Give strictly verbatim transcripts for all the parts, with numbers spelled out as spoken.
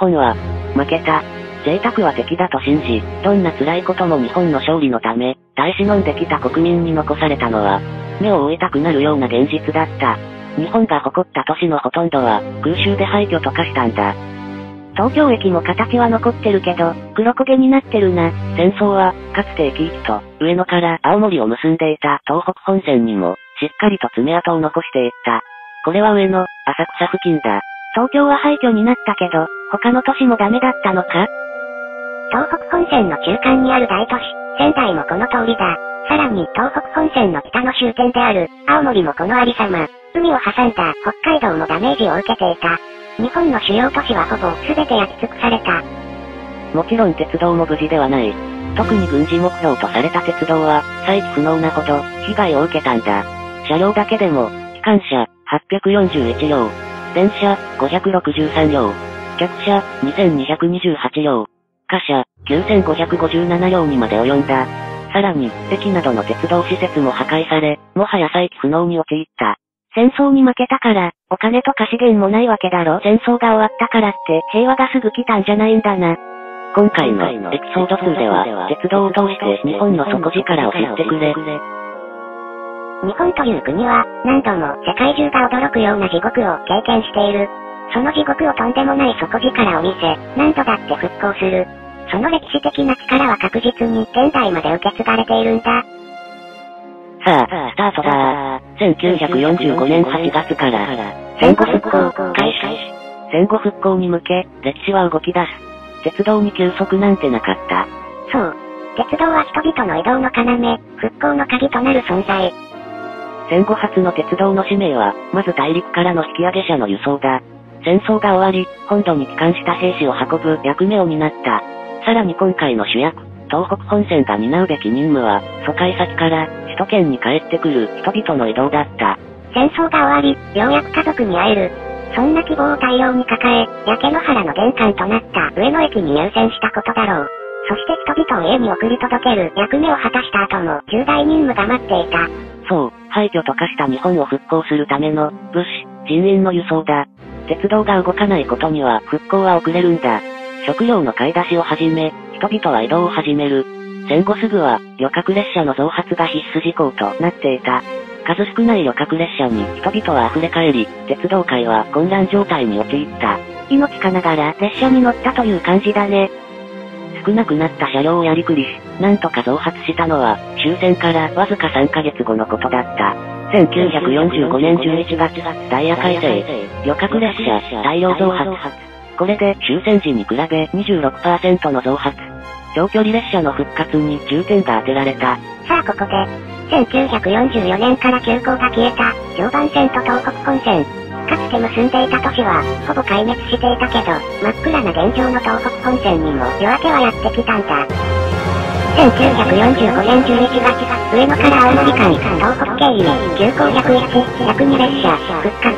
本は、負けた。贅沢は敵だと信じ、どんな辛いことも日本の勝利のため、耐え忍んできた国民に残されたのは、目を覆いたくなるような現実だった。日本が誇った都市のほとんどは、空襲で廃墟と化したんだ。東京駅も形は残ってるけど、黒焦げになってるな。戦争は、かつて生き生きと、上野から青森を結んでいた東北本線にも、しっかりと爪痕を残していった。これは上野、浅草付近だ。東京は廃墟になったけど、他の都市もダメだったのか？東北本線の中間にある大都市、仙台もこの通りだ。さらに、東北本線の北の終点である、青森もこのありさま。海を挟んだ北海道もダメージを受けていた。日本の主要都市はほぼ全て焼き尽くされた。もちろん鉄道も無事ではない。特に軍事目標とされた鉄道は、再起不能なほど、被害を受けたんだ。車両だけでも、機関車、はっぴゃくよんじゅういちりょう、電車、ごひゃくろくじゅうさんりょう、客車、にせんにひゃくにじゅうはちりょう、貨車、きゅうせんごひゃくごじゅうななりょうにまで及んだ。さらに、駅などの鉄道施設も破壊され、もはや再起不能に陥った。戦争に負けたから、お金とか資源もないわけだろ。戦争が終わったからって平和がすぐ来たんじゃないんだな。今回のエピソードにでは、鉄道を通して日本の底力を知ってくれ。日本という国は、何度も世界中が驚くような地獄を経験している。その地獄をとんでもない底力を見せ、何度だって復興する。その歴史的な力は確実に現代まで受け継がれているんだ。さあ、スタートだー。せんきゅうひゃくよんじゅうごねんはちがつから、戦後復興開始。戦後復興に向け、歴史は動き出す。鉄道に休息なんてなかった。そう。鉄道は人々の移動の要、復興の鍵となる存在。戦後初の鉄道の使命は、まず大陸からの引き上げ者の輸送だ。戦争が終わり、本土に帰還した兵士を運ぶ役目を担った。さらに今回の主役、東北本線が担うべき任務は、疎開先から、首都圏に帰ってくる人々の移動だった。戦争が終わり、ようやく家族に会える。そんな希望を大量に抱え、焼け野原の玄関となった上野駅に入線したことだろう。そして人々を家に送り届ける役目を果たした後の重大任務が待っていた。そう、廃墟と化した日本を復興するための、物資、人員の輸送だ。鉄道が動かないことには復興は遅れるんだ。食料の買い出しをはじめ、人々は移動を始める。戦後すぐは、旅客列車の増発が必須事項となっていた。数少ない旅客列車に人々は溢れ返り、鉄道界は混乱状態に陥った。命かながら列車に乗ったという感じだね。少なくなった車両をやりくりし、なんとか増発したのは、終戦からわずかさんかげつごのことだった。せんきゅうひゃくよんじゅうごねんじゅういちがつ、ダイヤ改正、旅客列車、大量増発。これで終戦時に比べ にじゅうろくパーセント の増発。長距離列車の復活に重点が当てられた。さあここで、せんきゅうひゃくよんじゅうよねんから急行が消えた常磐線と東北本線。かつて結んでいた都市は、ほぼ壊滅していたけど、真っ暗な現状の東北本線にも夜明けはやってきたんだ。せんきゅうひゃくよんじゅうごねんじゅういちがつ、上野から青森間、東北経由、急行ひゃくいち、ひゃくにれっしゃ、復活。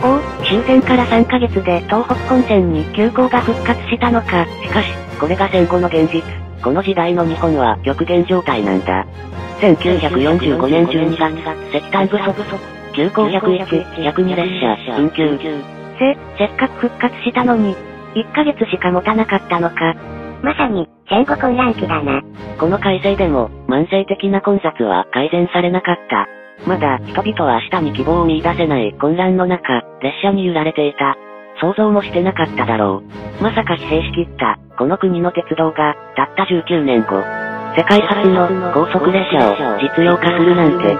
おお、終戦からさんかげつで東北本線に急行が復活したのか。しかし、これが戦後の現実。この時代の日本は極限状態なんだ。せんきゅうひゃくよんじゅうごねんじゅうにがつ、石炭不足。急行ひゃくいち、ひゃくにれっしゃ、運休。せ、せっかく復活したのに、いっかげつしか持たなかったのか。まさに、戦後混乱期だな。この改正でも、慢性的な混雑は改善されなかった。まだ、人々は明日に希望を見出せない混乱の中、列車に揺られていた。想像もしてなかっただろう。まさか疲弊しきった、この国の鉄道が、たったじゅうきゅうねんご、世界初の高速列車を実用化するなんて。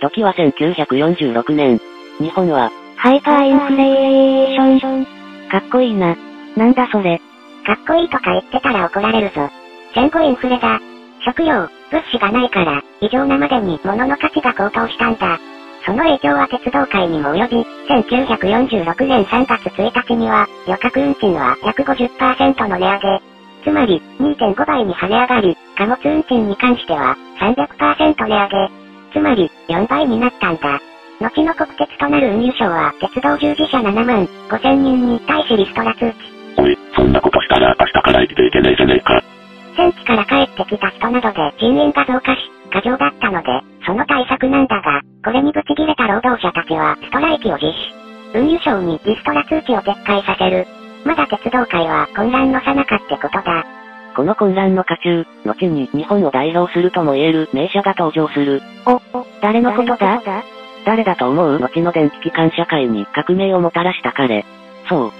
時はせんきゅうひゃくよんじゅうろくねん。日本は、ハイパーインフレーション。かっこいいな。なんだそれ。かっこいいとか言ってたら怒られるぞ。戦後インフレだ。食料、物資がないから、異常なまでに物の価値が高騰したんだ。その影響は鉄道界にも及び、せんきゅうひゃくよんじゅうろくねんさんがつついたちには、旅客運賃は約 ごじゅっパーセント の値上げ。つまり、にてんごばいに跳ね上がり、貨物運賃に関しては、さんびゃくパーセント 値上げ。つまり、よんばいになったんだ。後の国鉄となる運輸省は、鉄道従事者ななまんごせんにんに対しリストラ通知。おい、そんなことしたら明日から生きていけないじゃねえか。戦地から帰ってきた人などで人員が増加し、過剰だったので、その対策なんだが、これにブチ切れた労働者たちはストライキを実施。運輸省にリストラ通知を撤回させる。まだ鉄道界は混乱の最中ってことだ。この混乱の渦中、後に日本を代表するとも言える名車が登場する。お、お、誰のことだ？誰だと思う？後の電気機関社会に革命をもたらした彼。そう。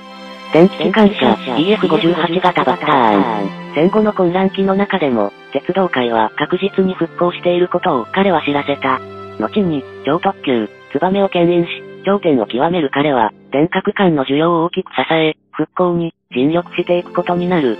電気機関車 イーエフごじゅうはち 型バッター案。戦後の混乱期の中でも、鉄道界は確実に復興していることを彼は知らせた。後に、超特急、ツバメを牽引し、頂点を極める彼は、電化区間の需要を大きく支え、復興に尽力していくことになる。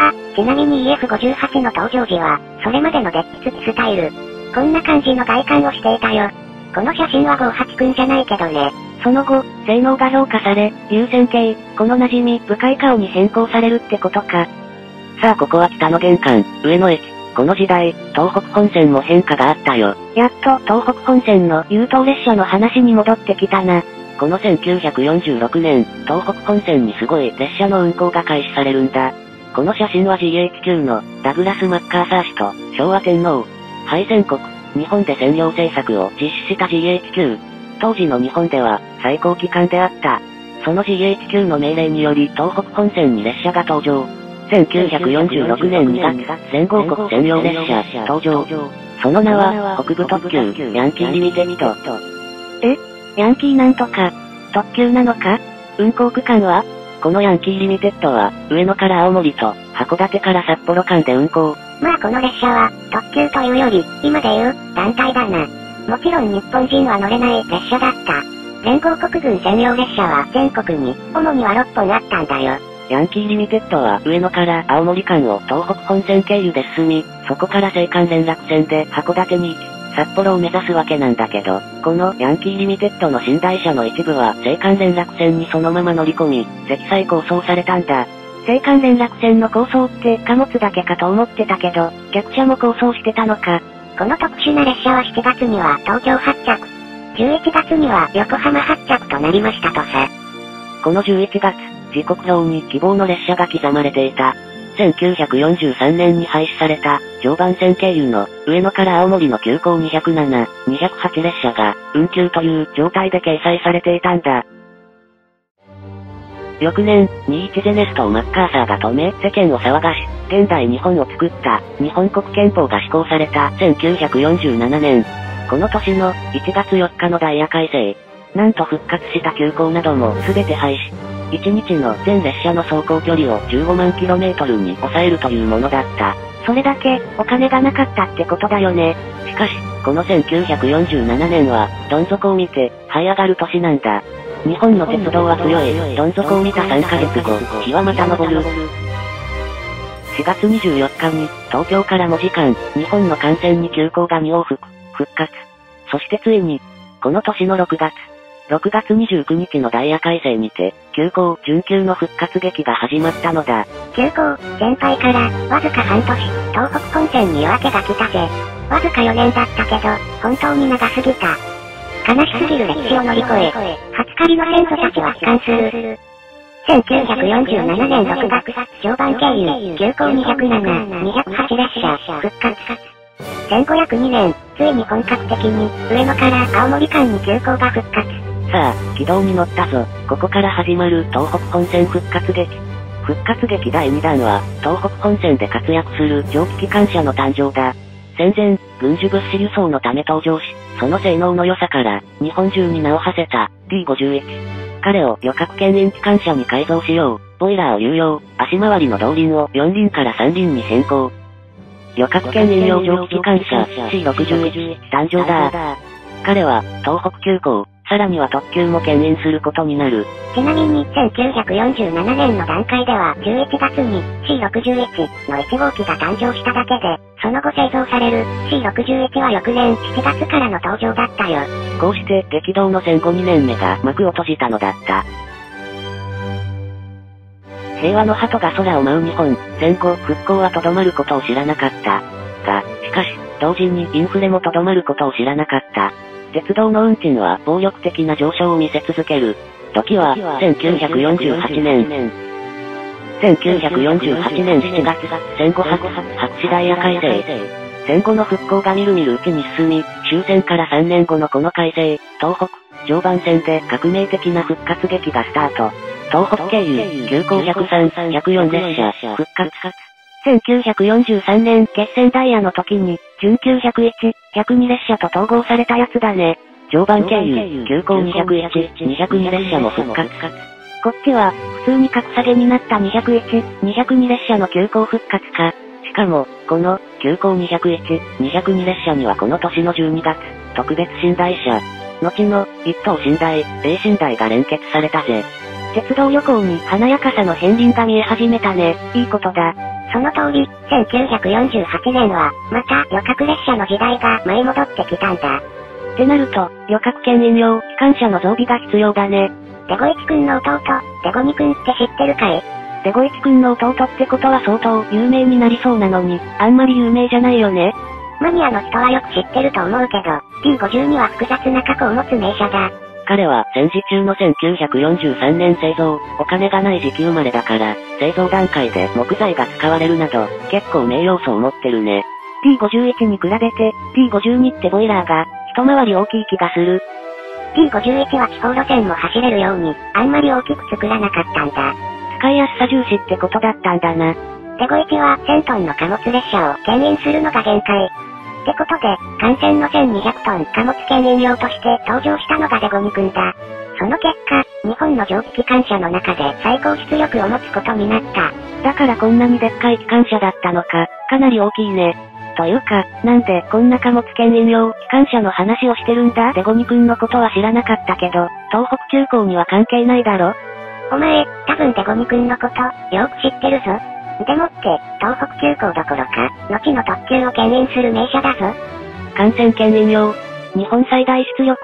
あ、ちなみに イーエフごじゅうはち の登場時は、それまでのデッキ付きスタイル。こんな感じの外観をしていたよ。この写真はごじゅうはちくんじゃないけどね。その後、性能が評価され、流線形、この馴染み、深い顔に変更されるってことか。さあここは北の玄関、上野駅。この時代、東北本線も変化があったよ。やっと東北本線の優等列車の話に戻ってきたな。このせんきゅうひゃくよんじゅうろくねん、東北本線にすごい列車の運行が開始されるんだ。この写真は ジーエイチキュー のダグラス・マッカーサー氏と昭和天皇、敗戦国、日本で占領政策を実施した ジーエイチキュー。当時の日本では最高機関であった。その ジーエイチキュー の命令により東北本線に列車が登場。せんきゅうひゃくよんじゅうろくねんにがつ、連合国専用列車、登場。その名は、北部特急、ヤンキーリミテッド。え？ヤンキーなんとか、特急なのか？運行区間は？このヤンキーリミテッドは、上野から青森と、函館から札幌間で運行。まあこの列車は、特急というより、今でいう、団体だな。もちろん日本人は乗れない列車だった。連合国軍専用列車は、全国に、主にはろっぽんあったんだよ。ヤンキーリミテッドは上野から青森間を東北本線経由で進み、そこから青函連絡船で函館に行き、札幌を目指すわけなんだけど、このヤンキーリミテッドの寝台車の一部は青函連絡船にそのまま乗り込み、積載構想されたんだ。青函連絡船の構想って貨物だけかと思ってたけど、客車も構想してたのか。この特殊な列車はしちがつには東京発着、じゅういちがつには横浜発着となりましたとさ。このじゅういちがつ、時刻表に希望の列車が刻まれていた。せんきゅうひゃくよんじゅうさんねんに廃止された、常磐線経由の、上野から青森の急行にひゃくなな、にひゃくはち列車が、運休という状態で掲載されていたんだ。翌年、にじゅういちゼネストをマッカーサーが止め、世間を騒がし、現代日本を作った、日本国憲法が施行されたせんきゅうひゃくよんじゅうななねん。この年の、いちがつよっかのダイヤ改正。なんと復活した急行なども全て廃止。いちにちの全列車の走行距離をじゅうごまんキロメートルに抑えるというものだった。それだけ、お金がなかったってことだよね。しかし、このせんきゅうひゃくよんじゅうななねんは、どん底を見て、這い上がる年なんだ。日本の鉄道は強い、どん底を見たさんかげつご、日はまた昇る。しがつにじゅうよっかに、東京からもじかん、日本の幹線に急行がに往復、復活。そしてついに、この年のろくがつ、ろくがつにじゅうくにちのダイヤ改正にて、急行、準急の復活劇が始まったのだ。急行、先輩から、わずか半年、東北本線に夜明けが来たぜ。わずかよねんだったけど、本当に長すぎた。悲しすぎる歴史を乗り越え、初狩りの先祖たちは帰還する。せんきゅうひゃくよんじゅうななねんろくがつ、常磐経由、急行にひゃくなな、にひゃくはち列車、復活。戦後約にねん、ついに本格的に、上野から青森間に急行が復活。さあ、軌道に乗ったぞ。ここから始まる東北本線復活劇。復活劇だいにだんは、東北本線で活躍する蒸気機関車の誕生だ。戦前、軍需物資輸送のため登場し、その性能の良さから、日本中に名を馳せた、ディーごじゅういち。彼を旅客牽引機関車に改造しよう。ボイラーを有用、足回りの動輪をよん輪からさん輪に変更。旅客牽引用蒸気機関車 シーろくじゅういち 誕生だ。彼は東北急行、さらには特急も牽引することになる。ちなみにせんきゅうひゃくよんじゅうななねんの段階ではじゅういちがつに シーろくじゅういち のいち号機が誕生しただけで、その後製造される シーろくじゅういち は翌年しちがつからの登場だったよ。こうして激動の戦後にねんめが幕を閉じたのだった。平和の鳩が空を舞う日本、戦後復興はとどまることを知らなかった。が、しかし、同時にインフレもとどまることを知らなかった。鉄道の運賃は暴力的な上昇を見せ続ける。時は、せんきゅうひゃくよんじゅうはちねん。せんきゅうひゃくよんじゅうはちねんしちがつ、戦後白紙ダイヤ改正。戦後の復興がみるみるうちに進み、終戦からさんねんごのこの改正、東北、常磐線で革命的な復活劇がスタート。東北経由、急行ひゃくさん、ひゃくよん列車、復活。せんきゅうひゃくよんじゅうさんねん、決戦ダイヤの時に、準急ひゃくいち、ひゃくに列車と統合されたやつだね。常磐経由、急行にひゃくいち、にひゃくに列車も復活。こっちは、普通に格下げになったにひゃくいち、にひゃくに列車の急行復活か。しかも、この、急行にひゃくいち、にひゃくに列車にはこの年のじゅうにがつ、特別寝台車、後の、一等寝台、米寝台が連結されたぜ。鉄道旅行に華やかさの片鱗が見え始めたね。いいことだ。その通り、せんきゅうひゃくよんじゅうはちねんは、また旅客列車の時代が舞い戻ってきたんだ。ってなると、旅客兼飲用、機関車の増備が必要だね。デゴイチくんの弟、デゴニくんって知ってるかい？デゴイチくんの弟ってことは相当有名になりそうなのに、あんまり有名じゃないよね。マニアの人はよく知ってると思うけど、ディーごじゅうに は複雑な過去を持つ名車だ。彼は戦時中のせんきゅうひゃくよんじゅうさんねん製造、お金がない時期生まれだから、製造段階で木材が使われるなど、結構名要素を持ってるね。ディーごじゅういち に比べて、ディーごじゅうに ってボイラーが、一回り大きい気がする。ディーごじゅういち は地方路線も走れるように、あんまり大きく作らなかったんだ。使いやすさ重視ってことだったんだな。デゴイチはせんトンの貨物列車を牽引するのが限界。ってことで、艦船のせんにひゃくトン貨物牽引用として登場したのがデゴニくんだ。その結果、日本の蒸気機関車の中で最高出力を持つことになった。だからこんなにでっかい機関車だったのか、かなり大きいね。というか、なんでこんな貨物牽引用機関車の話をしてるんだ？デゴニくんのことは知らなかったけど、東北急行には関係ないだろ？お前、多分デゴニくんのこと、よく知ってるぞ。でもって、東北急行どころか、後の特急を牽引する名車だぞ。艦船牽引用。日本最大出力。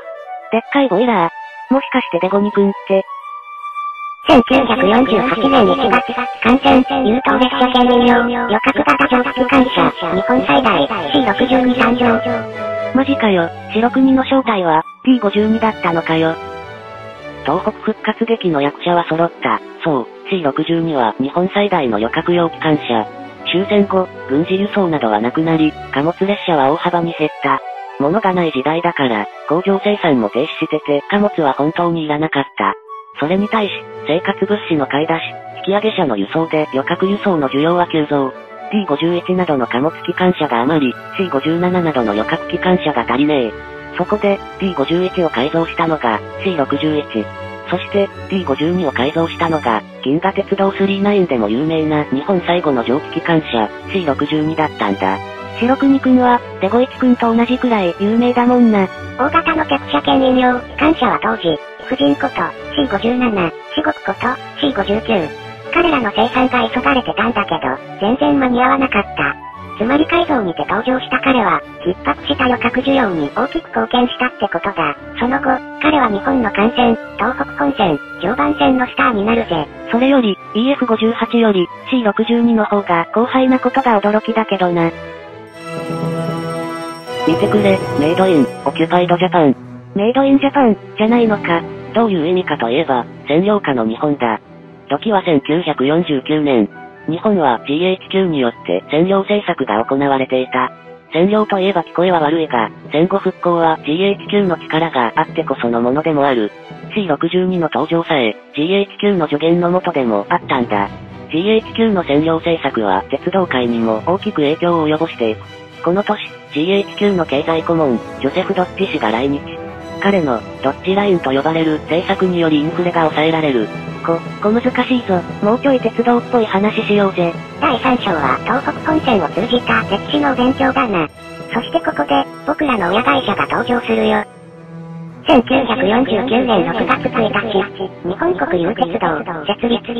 でっかいボイラー。もしかしてデゴニくんって。せんきゅうひゃくよんじゅうはちねんいちがつ、艦船、優等列車牽引用、旅客型蒸気機関車、日本最大、シーろくじゅうに 誕生。マジかよ、白国の正体は、ディーごじゅうに だったのかよ。東北復活劇の役者は揃った。そう、シーろくじゅうに は日本最大の旅客用機関車。終戦後、軍事輸送などはなくなり、貨物列車は大幅に減った。物がない時代だから、工場生産も停止してて、貨物は本当にいらなかった。それに対し、生活物資の買い出し、引き上げ車の輸送で旅客輸送の需要は急増。ディーごじゅういち などの貨物機関車が余り、シーごじゅうなな などの旅客機関車が足りねえ。そこで、ディーごじゅういち を改造したのが、シーろくじゅういち。そして、ディーごじゅうに を改造したのが、銀河鉄道さんじゅうきゅうでも有名な日本最後の蒸気機関車、シーろくじゅうに だったんだ。白国くんは、デゴイチくんと同じくらい有名だもんな。大型の客車牽引用機関車は当時、婦人こと、シーごじゅうなな、四国こと、シーごじゅうきゅう。彼らの生産が急がれてたんだけど、全然間に合わなかった。つまり改造にて登場した彼は、逼迫した旅客需要に大きく貢献したってことだ。その後、彼は日本の艦船、東北本線、常磐線のスターになるぜ。それより、イーエフごじゅうはち より、シーろくじゅうに の方が広範なことが驚きだけどな。見てくれ、メイドイン、オキュパイドジャパン。メイドインジャパン、じゃないのか。どういう意味かといえば、占領下の日本だ。時はせんきゅうひゃくよんじゅうきゅうねん。日本は ジーエイチキュー によって占領政策が行われていた。占領といえば聞こえは悪いが、戦後復興は ジーエイチキュー の力があってこそのものでもある。シーろくじゅうに の登場さえ、ジーエイチキュー の助言のもとでもあったんだ。ジーエイチキュー の占領政策は鉄道界にも大きく影響を及ぼしていく。この年、ジーエイチキュー の経済顧問、ジョセフ・ドッジ氏が来日。彼の、ドッジラインと呼ばれる政策によりインフレが抑えられる。こ、小難しいぞ。もうちょい鉄道っぽい話しようぜ。だいさん章は東北本線を通じた歴史のお勉強だな。そしてここで、僕らの親会社が登場するよ。せんきゅうひゃくよんじゅうきゅうねんろくがつついたち、日本国有鉄道、設立。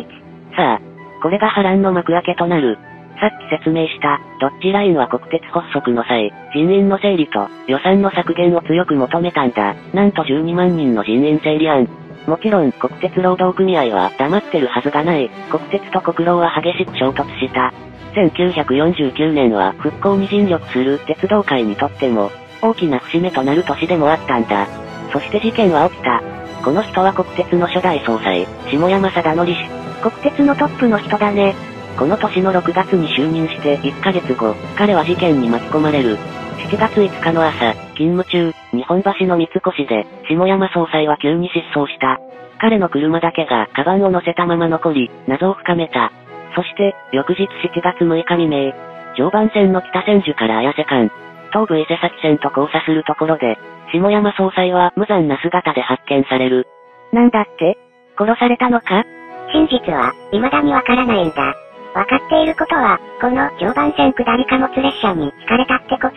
さあ、これが波乱の幕開けとなる。さっき説明した、ドッジラインは国鉄発足の際、人員の整理と予算の削減を強く求めたんだ。なんとじゅうにまんにんの人員整理案。もちろん国鉄労働組合は黙ってるはずがない。国鉄と国労は激しく衝突した。せんきゅうひゃくよんじゅうきゅうねんは復興に尽力する鉄道界にとっても大きな節目となる年でもあったんだ。そして事件は起きた。この人は国鉄の初代総裁、下山貞則氏。国鉄のトップの人だね。この年のろくがつに就任していっかげつご、彼は事件に巻き込まれる。しちがついつかの朝、勤務中、日本橋の三越で、下山総裁は急に失踪した。彼の車だけが、カバンを乗せたまま残り、謎を深めた。そして、翌日しちがつむいか未明、常磐線の北千住から綾瀬間、東武伊勢崎線と交差するところで、下山総裁は無残な姿で発見される。なんだって?殺されたのか?真実は、未だにわからないんだ。わかっていることは、この常磐線下り貨物列車に轢かれたってこと。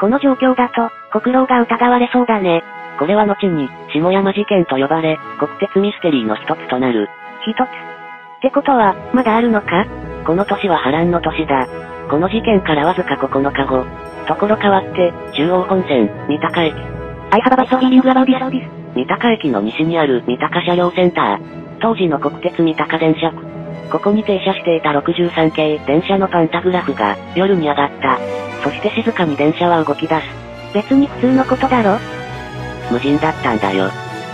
この状況だと、国労が疑われそうだね。これは後に、下山事件と呼ばれ、国鉄ミステリーの一つとなる。一つ。ってことは、まだあるのか?この年は波乱の年だ。この事件からわずかここのかご。ところ変わって、中央本線、三鷹駅。I have a story about this. 三鷹駅の西にある三鷹車両センター。当時の国鉄三鷹電車区。ここに停車していたろくじゅうさんけい電車のパンタグラフが夜に上がった。そして静かに電車は動き出す。別に普通のことだろ?無人だったんだよ。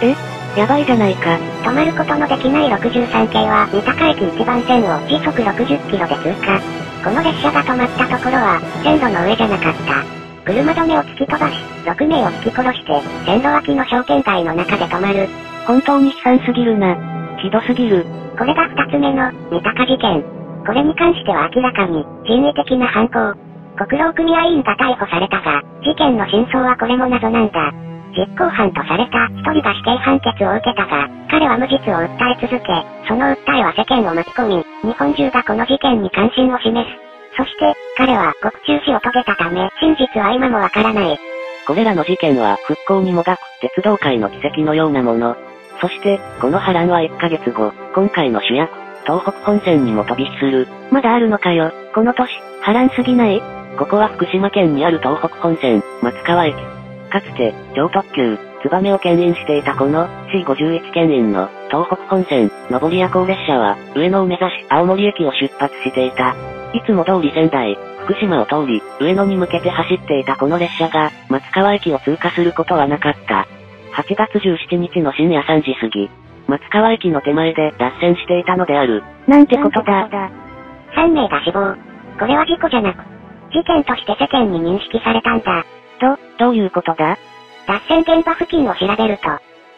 え?やばいじゃないか。止まることのできないろくじゅうさんけいは三鷹駅いちばんせんを時速ろくじゅっキロで通過。この列車が止まったところは線路の上じゃなかった。車止めを突き飛ばし、ろくめいを突き殺して線路脇の商店街の中で止まる。本当に悲惨すぎるな。ひどすぎる。これが二つ目の、三鷹事件。これに関しては明らかに、人為的な犯行。国労組合員が逮捕されたが、事件の真相はこれも謎なんだ。実行犯とされた一人が死刑判決を受けたが、彼は無実を訴え続け、その訴えは世間を巻き込み、日本中がこの事件に関心を示す。そして、彼は獄中死を遂げたため、真実は今もわからない。これらの事件は、復興にもがく、鉄道界の奇跡のようなもの。そして、この波乱はいっかげつご、今回の主役、東北本線にも飛び火する。まだあるのかよ、この年、波乱すぎない?ここは福島県にある東北本線、松川駅。かつて、超特急、燕を牽引していたこの、シーごじゅういち 牽引の、東北本線、上り夜行列車は、上野を目指し青森駅を出発していた。いつも通り仙台、福島を通り、上野に向けて走っていたこの列車が、松川駅を通過することはなかった。はちがつじゅうしちにちの深夜さんじ過ぎ、松川駅の手前で脱線していたのである。なんてことだ。さんめいが死亡。これは事故じゃなく、事件として世間に認識されたんだ。ど、どういうことだ?脱線現場付近を調べると、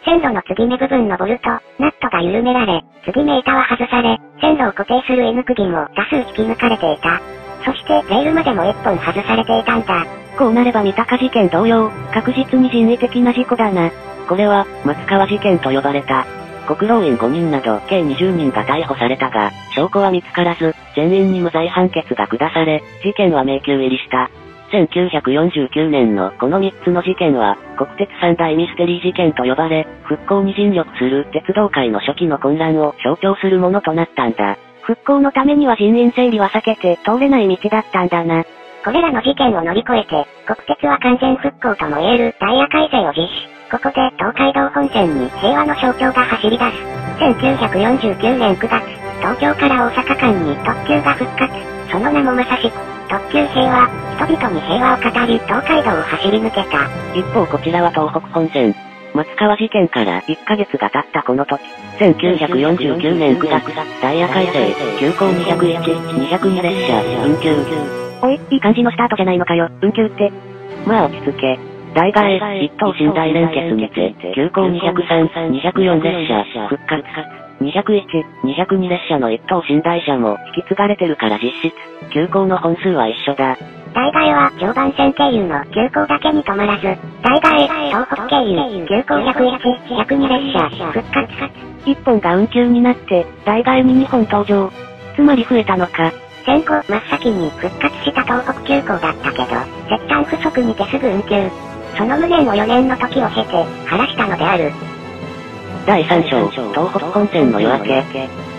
線路の継ぎ目部分のボルト、ナットが緩められ、継ぎ目板は外され、線路を固定するN釘も多数引き抜かれていた。そして、レールまでもいっぽん外されていたんだ。こうなれば三鷹事件同様、確実に人為的な事故だな。これは、松川事件と呼ばれた。国労員ごにんなど、計にじゅうにんが逮捕されたが、証拠は見つからず、全員に無罪判決が下され、事件は迷宮入りした。せんきゅうひゃくよんじゅうきゅうねんのこのみっつの事件は、国鉄三大ミステリー事件と呼ばれ、復興に尽力する鉄道界の初期の混乱を象徴するものとなったんだ。復興のためには人員整理は避けて通れない道だったんだな。これらの事件を乗り越えて、国鉄は完全復興とも言えるダイヤ改正を実施。ここで東海道本線に平和の象徴が走り出す。せんきゅうひゃくよんじゅうきゅうねんくがつ、東京から大阪間に特急が復活。その名もまさしく、特急平和、人々に平和を語り、東海道を走り抜けた。一方こちらは東北本線。松川事件からいっかげつが経ったこの時、せんきゅうひゃくよんじゅうきゅうねんくがつ、ダイヤ改正、急行にひゃくいち、にひゃくに列車、運休。おい、いい感じのスタートじゃないのかよ、運休って。まあ落ち着け。大替え、一等寝台連結にて、急行にひゃくさん、にひゃくよん列車、復活。にひゃくいち、にひゃくに列車の一等寝台車も引き継がれてるから実質、急行の本数は一緒だ。大替えは、常磐線経由の急行だけに止まらず、大替え、東北経由、急行ひゃくいち、ひゃくに列車、復活。いっぽんが運休になって、大替えににほん登場。つまり増えたのか。戦後、真っ先に復活した東北急行だったけど、石炭不足にてすぐ運休。その無念をよねんの時を経て、晴らしたのである。だいさん章、東北本線の夜明け。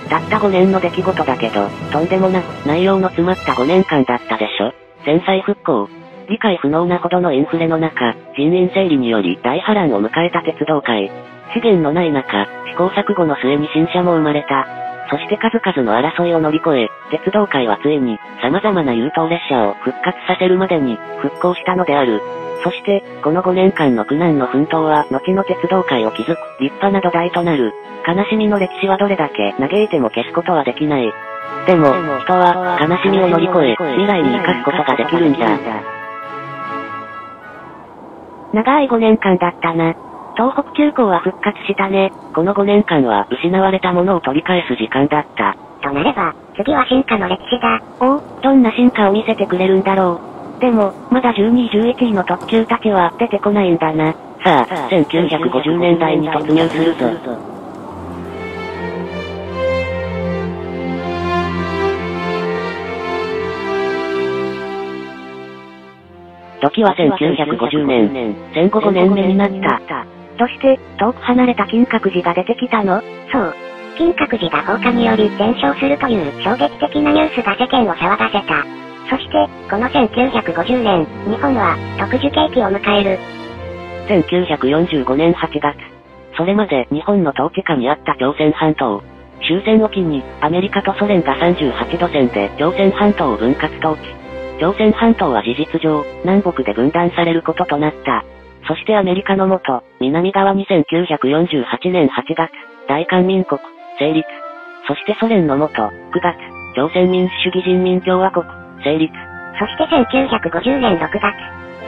たったごねんの出来事だけど、とんでもなく内容の詰まったごねんかんだったでしょ。戦災復興。理解不能なほどのインフレの中、人員整理により大波乱を迎えた鉄道界。資源のない中、試行錯誤の末に新車も生まれた。そして数々の争いを乗り越え、鉄道界はついに、様々な優等列車を復活させるまでに、復興したのである。そして、このごねんかんの苦難の奮闘は、後の鉄道界を築く、立派な土台となる。悲しみの歴史はどれだけ嘆いても消すことはできない。でも、人は悲しみを乗り越え、未来に生かすことができるんだ。長いごねんかんだったな。東北急行は復活したね。このごねんかんは失われたものを取り返す時間だった。となれば、次は進化の歴史だ。おお、どんな進化を見せてくれるんだろう。でも、まだじゅうにい、じゅういちいの特急たちは出てこないんだな。さあ、せんきゅうひゃくごじゅうねんだいに突入するぞ。時はせんきゅうひゃくごじゅうねん、戦後ごねんめになった。そして、遠く離れた金閣寺が出てきたの？そう。金閣寺が放火により全焼するという衝撃的なニュースが世間を騒がせた。そして、このせんきゅうひゃくごじゅうねん、日本は特需景気を迎える。せんきゅうひゃくよんじゅうごねんはちがつ、それまで日本の統治下にあった朝鮮半島。終戦を機に、アメリカとソ連がさんじゅうはちどせんで朝鮮半島を分割統治。朝鮮半島は事実上、南北で分断されることとなった。そしてアメリカのもと、南側にせんきゅうひゃくよんじゅうはちねんはちがつ、大韓民国、成立。そしてソ連のもと、くがつ、朝鮮民主主義人民共和国、成立。そしてせんきゅうひゃくごじゅうねんろくが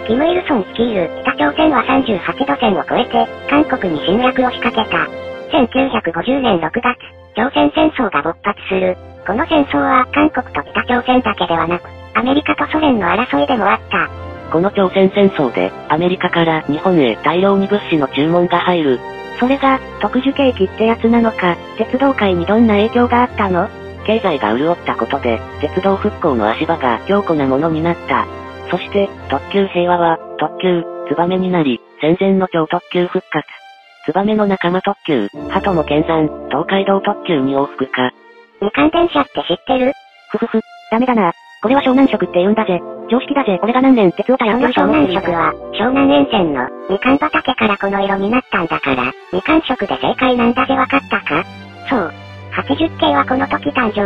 つ、キム・イルソン率いる北朝鮮はさんじゅうはちどせんを超えて、韓国に侵略を仕掛けた。せんきゅうひゃくごじゅうねんろくがつ、朝鮮戦争が勃発する。この戦争は韓国と北朝鮮だけではなく、アメリカとソ連の争いでもあった。この朝鮮戦争で、アメリカから日本へ大量に物資の注文が入る。それが、特需景気ってやつなのか。鉄道界にどんな影響があったの？経済が潤ったことで、鉄道復興の足場が強固なものになった。そして、特急平和は、特急、ツバメになり、戦前の超特急復活。ツバメの仲間特急、鳩も見参、東海道特急に往復か。二関電車って知ってる？ふふふ、ダメだな。これは湘南色って言うんだぜ。常識だぜ。俺が何年鉄を頼んでると思ってるんだ。この湘南色は、湘南沿線の、みかん畑からこの色になったんだから、みかん色で正解なんだぜ。わかったか？そう。はちじゅっけいはこの時誕生。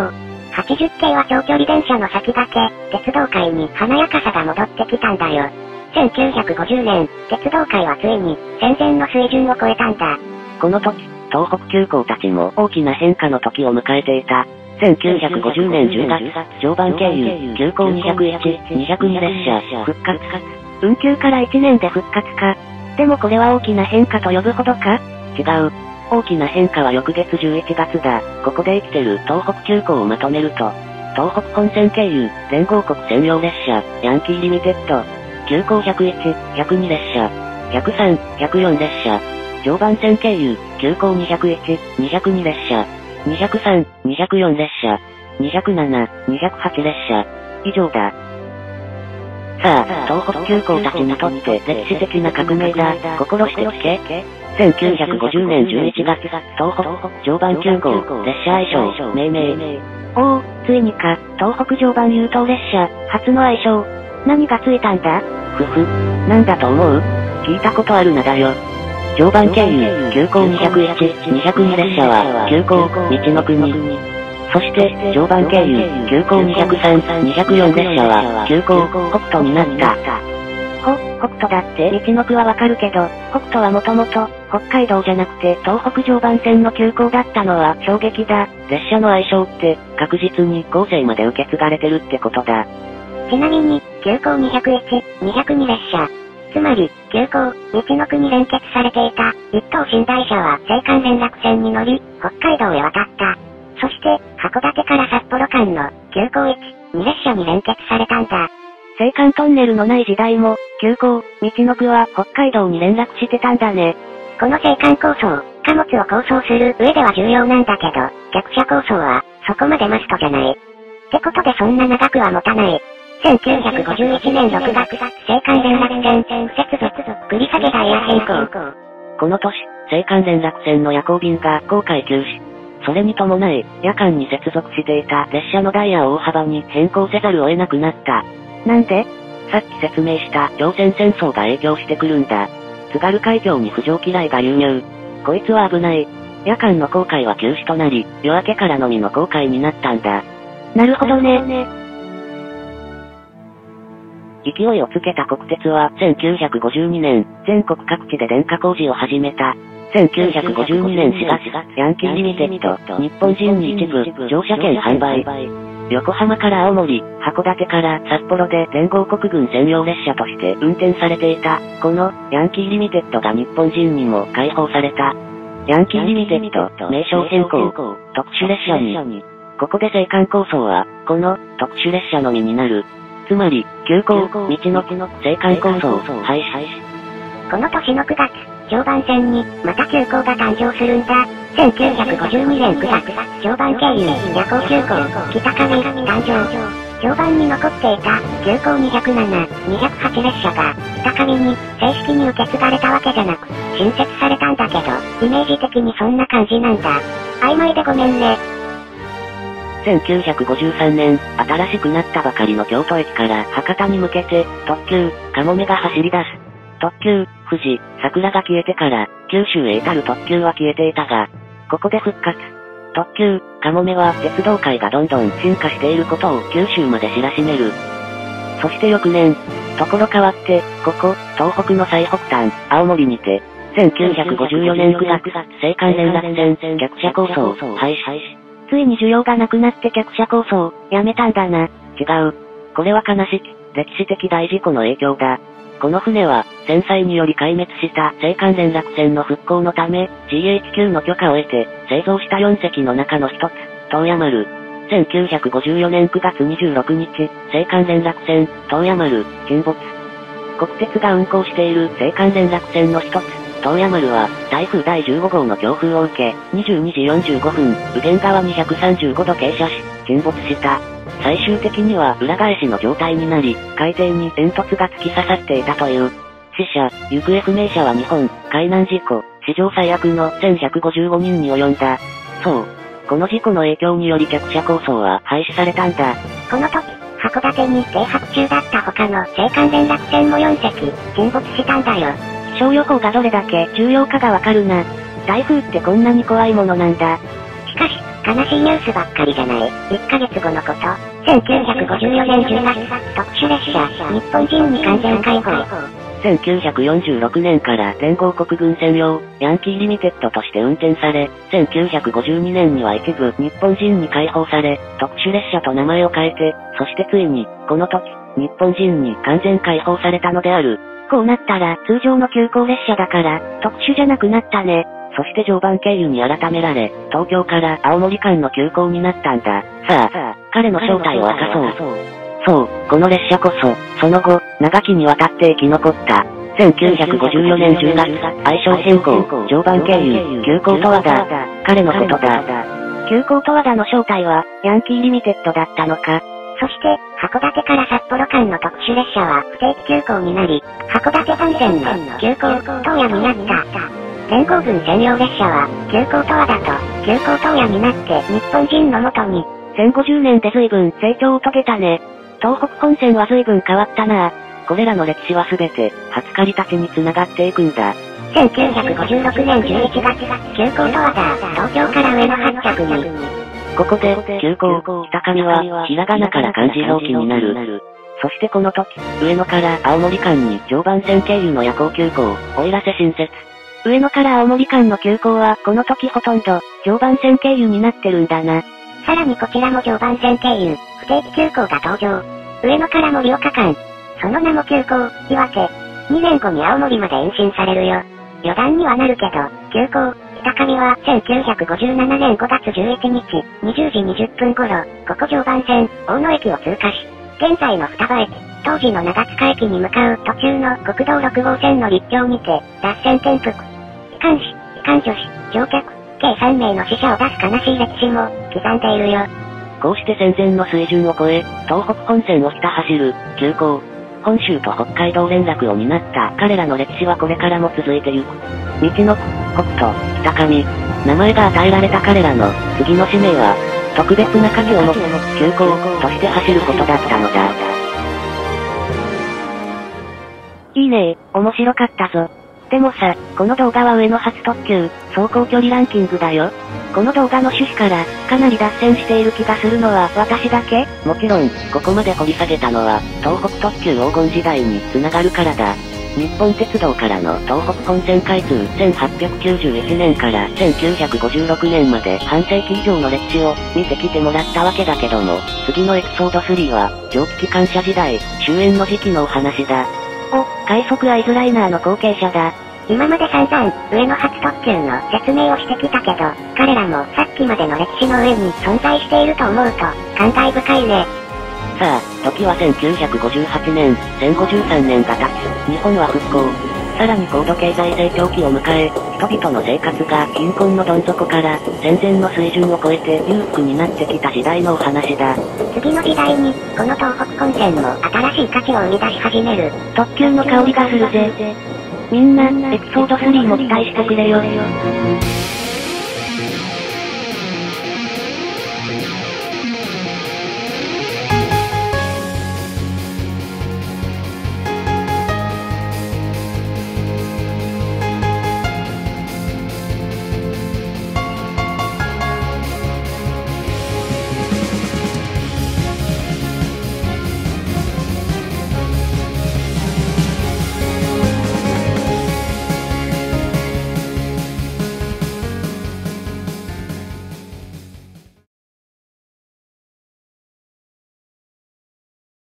はちじゅっけいは長距離電車の先駆け、鉄道界に華やかさが戻ってきたんだよ。せんきゅうひゃくごじゅうねん、鉄道界はついに、戦前の水準を超えたんだ。この時、東北急行たちも大きな変化の時を迎えていた。せんきゅうひゃくごじゅうねんじゅうがつ、常磐経由、急行にひゃくいち、にひゃくに列車、復活。運休からいちねんで復活か。でもこれは大きな変化と呼ぶほどか？違う。大きな変化は翌月じゅういちがつだ。ここで生きてる東北急行をまとめると、東北本線経由、連合国専用列車、ヤンキーリミテッド、急行ひゃくいち、ひゃくに列車、ひゃくさん、ひゃくよん列車、常磐線経由、急行にひゃくいち、にひゃくに列車、にひゃくさん、にひゃくよん列車、にひゃくなな、にひゃくはち列車、以上だ。さあ、東北急行たちにとって歴史的な革命だ。心して聞け。せんきゅうひゃくごじゅうねんじゅういちがつ、東北、常磐急行、列車愛称、命名。おお、ついにか、東北常磐優等列車、初の愛称。何がついたんだ？ふふ、なんだと思う？聞いたことあるなだよ。常磐経由、急行にひゃくいち、にひゃくに列車は、急行、道の国。そして、常磐経由、急行にひゃくさん、にひゃくよん列車は、急行、北斗になった。ほ、北斗だって道の国はわかるけど、北斗はもともと、北海道じゃなくて、東北常磐線の急行だったのは衝撃だ。列車の愛称って、確実に後世まで受け継がれてるってことだ。ちなみに、急行にひゃくいち、にひゃくに列車。つまり、急行、道の国連結されていた、一等寝台車は青函連絡船に乗り、北海道へ渡った。そして、函館から札幌間の、急行いち、に列車に連結されたんだ。青函トンネルのない時代も、急行、道の国は北海道に連絡してたんだね。この青函構想、貨物を構想する上では重要なんだけど、客車構想は、そこまでマストじゃない。ってことでそんな長くは持たない。せんきゅうひゃくごじゅういちねんろくがつ、青函連絡船、不接続、繰り下げダイヤ変更。この年、青函連絡船の夜行便が航海休止。それに伴い、夜間に接続していた列車のダイヤを大幅に変更せざるを得なくなった。なんで？さっき説明した朝鮮戦争が影響してくるんだ。津軽海峡に不浄機雷が流入。こいつは危ない。夜間の航海は休止となり、夜明けからのみの航海になったんだ。なるほどね。勢いをつけた国鉄はせんきゅうひゃくごじゅうにねん、全国各地で電化工事を始めた。せんきゅうひゃくごじゅうにねんしがつ、ヤンキーリミテッド、日本人に一部乗車券販売。横浜から青森、函館から札幌で連合国軍専用列車として運転されていた、この、ヤンキーリミテッドが日本人にも開放された。ヤンキーリミテッド、名称変更、特殊列車に。ここで青函構想は、この、特殊列車のみになる。つまり、急行、道の青函構想、廃止。この年のくがつ、常磐線に、また急行が誕生するんだ。せんきゅうひゃくごじゅうにねんくがつ、常磐経由、夜行急行、北上、誕生。常磐に残っていた、急行にひゃくなな、にひゃくはち列車が、北上に、正式に受け継がれたわけじゃなく、新設されたんだけど、イメージ的にそんな感じなんだ。曖昧でごめんね。せんきゅうひゃくごじゅうさんねん、新しくなったばかりの京都駅から博多に向けて、特急、かもめが走り出す。特急、富士、桜が消えてから、九州へ至る特急は消えていたが、ここで復活。特急、かもめは鉄道界がどんどん進化していることを九州まで知らしめる。そして翌年、ところ変わって、ここ、東北の最北端、青森にて、せんきゅうひゃくごじゅうよねんくがつ、青函連絡船、客車構想、廃止。ついに需要がなくなって客車構想、やめたんだな。違う。これは悲しき、歴史的大事故の影響だ。この船は、戦災により壊滅した青函連絡船の復興のため、ジーエイチキュー の許可を得て、製造したよん隻の中の一つ、洞爺丸。せんきゅうひゃくごじゅうよねんくがつにじゅうろくにち、青函連絡船、洞爺丸、沈没。国鉄が運航している青函連絡船の一つ、洞爺丸は、台風だいじゅうごごうの強風を受け、にじゅうにじよんじゅうごふん、右舷側にひゃくさんじゅうごど傾斜し、沈没した。最終的には裏返しの状態になり、海底に煙突が突き刺さっていたという。死者、行方不明者はにほん、海難事故、史上最悪のせんひゃくごじゅうごにんに及んだ。そう。この事故の影響により客車構想は廃止されたんだ。この時、函館に停泊中だった他の青函連絡船もよん隻、沈没したんだよ。気象予報がどれだけ重要かがわかるな。台風ってこんなに怖いものなんだ。しかし、悲しいニュースばっかりじゃない。いっかげつごのこと。せんきゅうひゃくごじゅうよねんじゅうがつ、特殊列車、日本人に完全解放。せんきゅうひゃくよんじゅうろくねんから連合国軍専用、ヤンキーリミテッドとして運転され、せんきゅうひゃくごじゅうにねんには一部日本人に解放され、特殊列車と名前を変えて、そしてついに、この時、日本人に完全解放されたのである。こうなったら、通常の急行列車だから、特殊じゃなくなったね。そして常磐経由に改められ、東京から青森間の急行になったんだ。さあ、彼の正体を明かそう。そう、この列車こそ、その後、長きにわたって生き残った。せんきゅうひゃくごじゅうよねんじゅうがつ、愛称変更、常磐経由、急行とわだ。彼のことだ。急行とわだの正体は、ヤンキーリミテッドだったのか。そして、函館から札幌間の特殊列車は不定期急行になり、函館本線の急行、洞爺になった。連合軍専用列車は、急行とわだと、急行洞爺になって日本人の元に。せんごじゅうねんで随分成長を遂げたね。東北本線は随分変わったな。これらの歴史は全て、初刈りたちに繋がっていくんだ。せんきゅうひゃくごじゅうろくねんじゅういちがつ、急行とわだ、東京から上野発着に。ここで、急行、北上は、ひらがなから漢字表記になる。そしてこの時、上野から青森間に常磐線経由の夜行急行、おいらせ新設。上野から青森間の急行は、この時ほとんど、常磐線経由になってるんだな。さらにこちらも常磐線経由、不定期急行が登場。上野から盛岡間。その名も急行、岩手。にねんごに青森まで延伸されるよ。余談にはなるけど、急行、北上は、せんきゅうひゃくごじゅうななねんごがつじゅういちにち、にじゅうじにじゅっぷん頃、ここ常磐線、大野駅を通過し、現在の双葉駅、当時の長塚駅に向かう途中の国道ろくごうせんの立橋にて、脱線転覆。機関士、機関助士、乗客、計さんめいの死者を出す悲しい歴史も刻んでいるよ。こうして戦前の水準を超え、東北本線をひた走る、急行。本州と北海道連絡を担った彼らの歴史はこれからも続いてゆく。みちのく、北斗、北上。名前が与えられた彼らの次の使命は、特別な鍵を持つ急行として走ることだったのだ。いいねー、面白かったぞ。でもさ、この動画は上野発特急、走行距離ランキングだよ。この動画の趣旨から、かなり脱線している気がするのは私だけ？もちろん、ここまで掘り下げたのは、東北特急黄金時代に繋がるからだ。日本鉄道からの東北本線開通せんはっぴゃくきゅうじゅういちねんからせんきゅうひゃくごじゅうろくねんまで半世紀以上の歴史を見てきてもらったわけだけども、次のエピソードスリーは蒸気機関車時代終焉の時期のお話だ。お、快速アイズライナーの後継者だ。今まで散々、上の初特急の説明をしてきたけど、彼らもさっきまでの歴史の上に存在していると思うと、感慨深いね。さあ、時はせんきゅうひゃくごじゅうはちねん、せんごじゅうさんねんが経つ、日本は復興。さらに高度経済成長期を迎え、人々の生活が貧困のどん底から、戦前の水準を超えて裕福になってきた時代のお話だ。次の時代に、この東北本線も新しい価値を生み出し始める。特急の香りがするぜ。みんな、エピソードスリーも期待してくれよ。